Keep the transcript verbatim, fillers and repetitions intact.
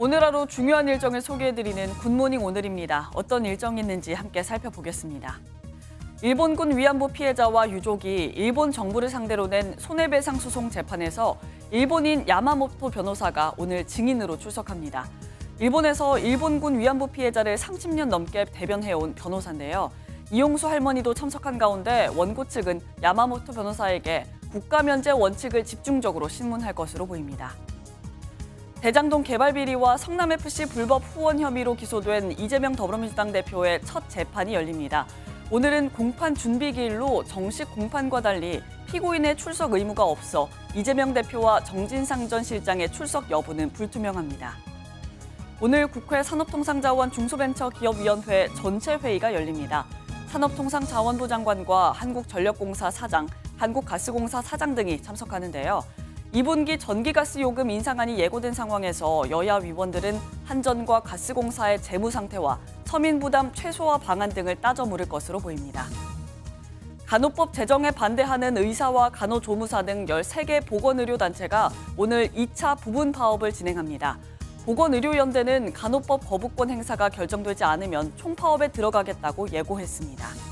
오늘 하루 중요한 일정을 소개해드리는 굿모닝 오늘입니다. 어떤 일정이 있는지 함께 살펴보겠습니다. 일본군 위안부 피해자와 유족이 일본 정부를 상대로 낸 손해배상 소송 재판에서 일본인 야마모토 변호사가 오늘 증인으로 출석합니다. 일본에서 일본군 위안부 피해자를 삼십 년 넘게 대변해온 변호사인데요. 이용수 할머니도 참석한 가운데 원고 측은 야마모토 변호사에게 국가면제 원칙을 집중적으로 신문할 것으로 보입니다. 대장동 개발 비리와 성남에프씨 불법 후원 혐의로 기소된 이재명 더불어민주당 대표의 첫 재판이 열립니다. 오늘은 공판 준비기일로 정식 공판과 달리 피고인의 출석 의무가 없어 이재명 대표와 정진상 전 실장의 출석 여부는 불투명합니다. 오늘 국회 산업통상자원 중소벤처기업위원회 전체 회의가 열립니다. 산업통상자원부 장관과 한국전력공사 사장, 한국가스공사 사장 등이 참석하는데요. 이 분기 전기가스 요금 인상안이 예고된 상황에서 여야 위원들은 한전과 가스공사의 재무 상태와 서민 부담 최소화 방안 등을 따져 물을 것으로 보입니다. 간호법 제정에 반대하는 의사와 간호조무사 등 열세 개 보건의료단체가 오늘 이 차 부분 파업을 진행합니다. 보건의료연대는 간호법 거부권 행사가 결정되지 않으면 총파업에 들어가겠다고 예고했습니다.